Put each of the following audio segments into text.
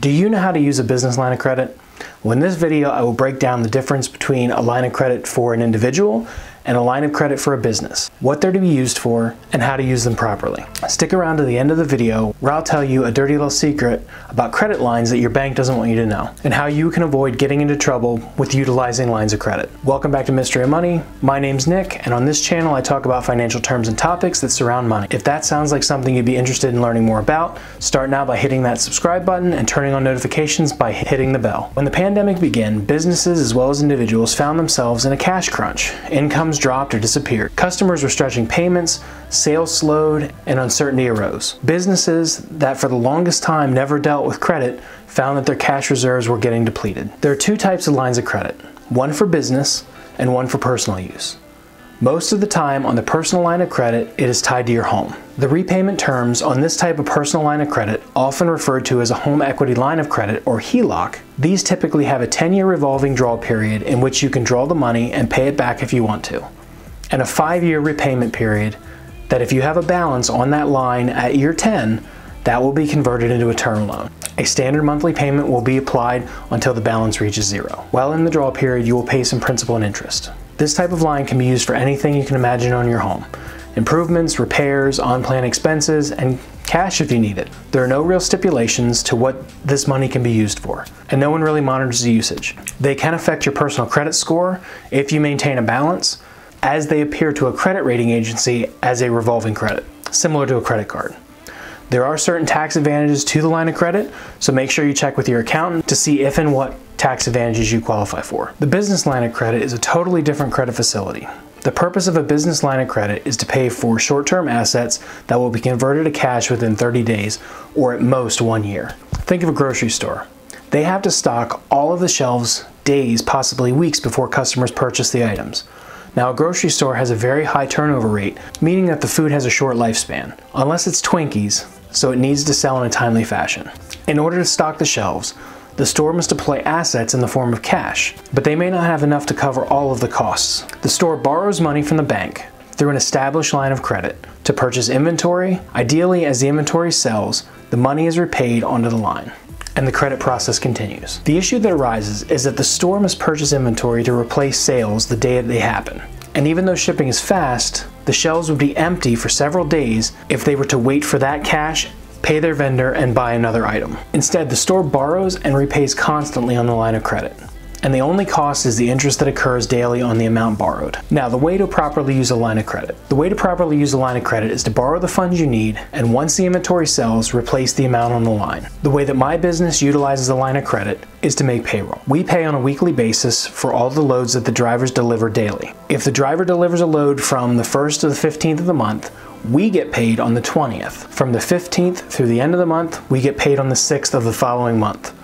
Do you know how to use a business line of credit? Well, in this video, I will break down the difference between a line of credit for an individual and a line of credit for a business, what they're to be used for, and how to use them properly. Stick around to the end of the video where I'll tell you a dirty little secret about credit lines that your bank doesn't want you to know, and how you can avoid getting into trouble with utilizing lines of credit. Welcome back to Mystery of Money. My name's Nick, and on this channel I talk about financial terms and topics that surround money. If that sounds like something you'd be interested in learning more about, start now by hitting that subscribe button and turning on notifications by hitting the bell. When the pandemic began, businesses as well as individuals found themselves in a cash crunch. Incomes dropped or disappeared. Customers were stretching payments, sales slowed, and uncertainty arose. Businesses that for the longest time never dealt with credit found that their cash reserves were getting depleted. There are two types of lines of credit, one for business and one for personal use. Most of the time on the personal line of credit, it is tied to your home. The repayment terms on this type of personal line of credit, often referred to as a home equity line of credit or HELOC, these typically have a 10-year revolving draw period in which you can draw the money and pay it back if you want to, and a 5-year repayment period that if you have a balance on that line at year 10, that will be converted into a term loan. A standard monthly payment will be applied until the balance reaches zero. While in the draw period, you will pay some principal and interest. This type of line can be used for anything you can imagine on your home. Improvements, repairs, on-plan expenses, and cash if you need it. There are no real stipulations to what this money can be used for, and no one really monitors the usage. They can affect your personal credit score if you maintain a balance, as they appear to a credit rating agency as a revolving credit, similar to a credit card. There are certain tax advantages to the line of credit, so make sure you check with your accountant to see if and what tax advantages you qualify for. The business line of credit is a totally different credit facility. The purpose of a business line of credit is to pay for short-term assets that will be converted to cash within 30 days, or at most 1 year. Think of a grocery store. They have to stock all of the shelves days, possibly weeks, before customers purchase the items. Now, a grocery store has a very high turnover rate, meaning that the food has a short lifespan, unless it's Twinkies, so it needs to sell in a timely fashion. In order to stock the shelves, the store must deploy assets in the form of cash, but they may not have enough to cover all of the costs. The store borrows money from the bank through an established line of credit to purchase inventory. Ideally, as the inventory sells, the money is repaid onto the line, and the credit process continues. The issue that arises is that the store must purchase inventory to replace sales the day that they happen. And even though shipping is fast, the shelves would be empty for several days if they were to wait for that cash, pay their vendor, and buy another item. Instead, the store borrows and repays constantly on the line of credit, and the only cost is the interest that occurs daily on the amount borrowed. Now, the way to properly use a line of credit. The way to properly use a line of credit is to borrow the funds you need, and once the inventory sells, replace the amount on the line. The way that my business utilizes a line of credit is to make payroll. We pay on a weekly basis for all the loads that the drivers deliver daily. If the driver delivers a load from the 1st to the 15th of the month, we get paid on the 20th. From the 15th through the end of the month, we get paid on the 6th of the following month.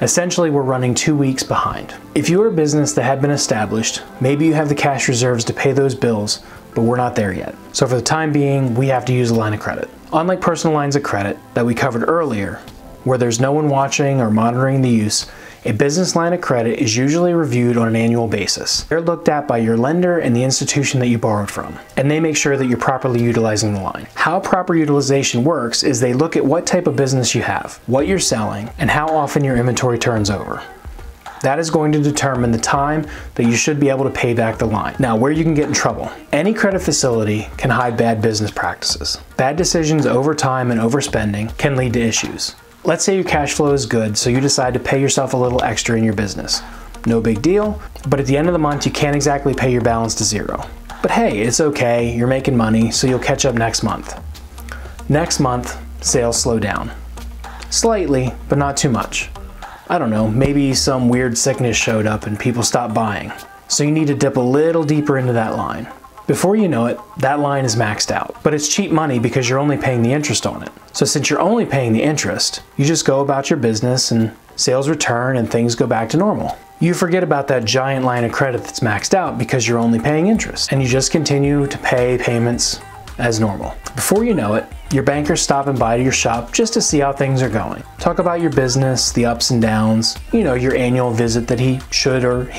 Essentially, we're running 2 weeks behind. If you're a business that had been established, maybe you have the cash reserves to pay those bills, but we're not there yet. So for the time being, we have to use a line of credit. Unlike personal lines of credit that we covered earlier, where there's no one watching or monitoring the use, a business line of credit is usually reviewed on an annual basis. They're looked at by your lender and the institution that you borrowed from, and they make sure that you're properly utilizing the line. How proper utilization works is they look at what type of business you have, what you're selling, and how often your inventory turns over. That is going to determine the time that you should be able to pay back the line. Now, where you can get in trouble. Any credit facility can hide bad business practices. Bad decisions over time and overspending can lead to issues. Let's say your cash flow is good, so you decide to pay yourself a little extra in your business. No big deal, but at the end of the month, you can't exactly pay your balance to zero. But hey, it's okay, you're making money, so you'll catch up next month. Next month, sales slow down. Slightly, but not too much. I don't know, maybe some weird sickness showed up and people stopped buying. So you need to dip a little deeper into that line. Before you know it, that line is maxed out, but it's cheap money because you're only paying the interest on it. So since you're only paying the interest, you just go about your business and sales return and things go back to normal. You forget about that giant line of credit that's maxed out because you're only paying interest, and you just continue to pay payments as normal. Before you know it, your banker's stopping by to your shop just to see how things are going. Talk about your business, the ups and downs, you know, your annual visit that he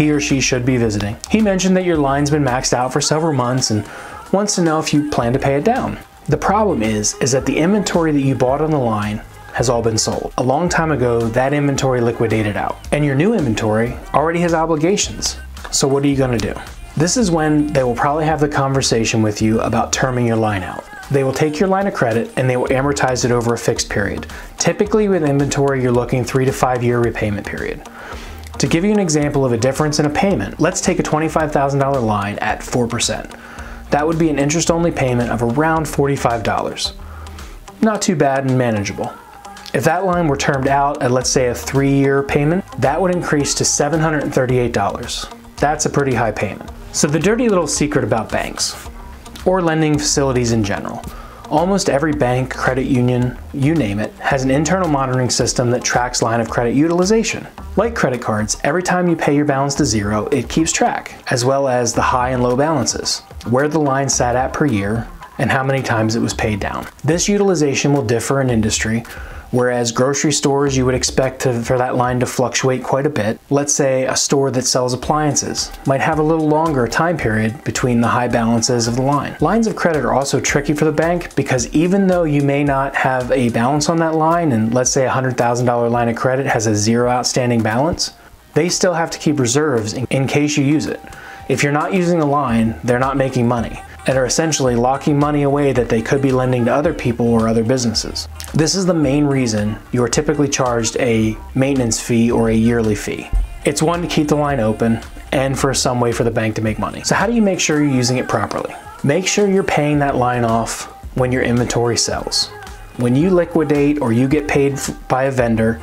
or she should be visiting. He mentioned that your line's been maxed out for several months and wants to know if you plan to pay it down. The problem is that the inventory that you bought on the line has all been sold. A long time ago, that inventory liquidated out, and your new inventory already has obligations. So what are you gonna do? This is when they will probably have the conversation with you about terming your line out. They will take your line of credit and they will amortize it over a fixed period. Typically with inventory, you're looking 3 to 5 year repayment period. To give you an example of a difference in a payment, let's take a $25,000 line at 4%. That would be an interest-only payment of around $45. Not too bad and manageable. If that line were termed out at, let's say, a 3-year payment, that would increase to $738. That's a pretty high payment. So the dirty little secret about banks, or lending facilities in general, almost every bank, credit union, you name it, has an internal monitoring system that tracks line of credit utilization. Like credit cards, every time you pay your balance to zero, it keeps track, as well as the high and low balances, where the line sat at per year, and how many times it was paid down. This utilization will differ in industry, whereas grocery stores, you would expect for that line to fluctuate quite a bit. Let's say a store that sells appliances might have a little longer time period between the high balances of the line. Lines of credit are also tricky for the bank because even though you may not have a balance on that line, and let's say a $100,000 line of credit has a zero outstanding balance, they still have to keep reserves in case you use it. If you're not using the line, they're not making money, and are essentially locking money away that they could be lending to other people or other businesses. This is the main reason you are typically charged a maintenance fee or a yearly fee. It's one to keep the line open and for some way for the bank to make money. So how do you make sure you're using it properly? Make sure you're paying that line off when your inventory sells. When you liquidate or you get paid by a vendor,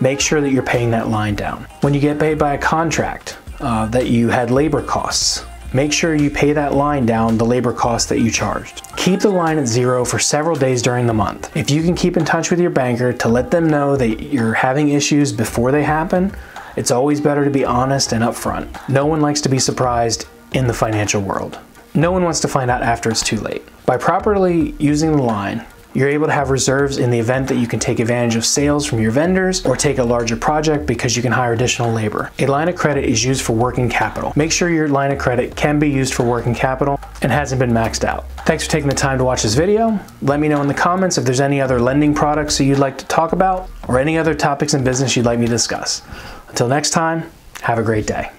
make sure that you're paying that line down. When you get paid by a contract that you had labor costs, make sure you pay that line down the labor cost that you charged. Keep the line at zero for several days during the month. If you can keep in touch with your banker to let them know that you're having issues before they happen, it's always better to be honest and upfront. No one likes to be surprised in the financial world. No one wants to find out after it's too late. By properly using the line, you're able to have reserves in the event that you can take advantage of sales from your vendors or take a larger project because you can hire additional labor. A line of credit is used for working capital. Make sure your line of credit can be used for working capital and hasn't been maxed out. Thanks for taking the time to watch this video. Let me know in the comments if there's any other lending products that you'd like to talk about or any other topics in business you'd like me to discuss. Until next time, have a great day.